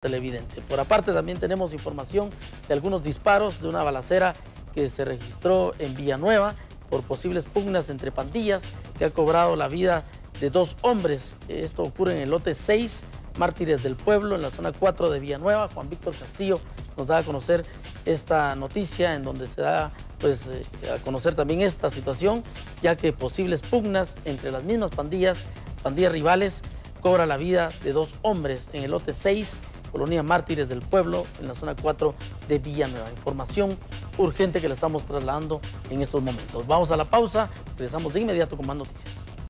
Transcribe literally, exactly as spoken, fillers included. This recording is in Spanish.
televidente. Por aparte también tenemos información de algunos disparos de una balacera que se registró en Villa Nueva por posibles pugnas entre pandillas que ha cobrado la vida de dos hombres. Esto ocurre en el lote seis, Mártires del Pueblo, en la zona cuatro de Villa Nueva. Juan Víctor Castillo nos da a conocer esta noticia en donde se da pues, eh, a conocer también esta situación, ya que posibles pugnas entre las mismas pandillas, pandillas rivales, cobra la vida de dos hombres en el lote seis, Colonia Mártires del Pueblo, en la zona cuatro de Villanueva. Información urgente que le estamos trasladando en estos momentos. Vamos a la pausa, regresamos de inmediato con más noticias.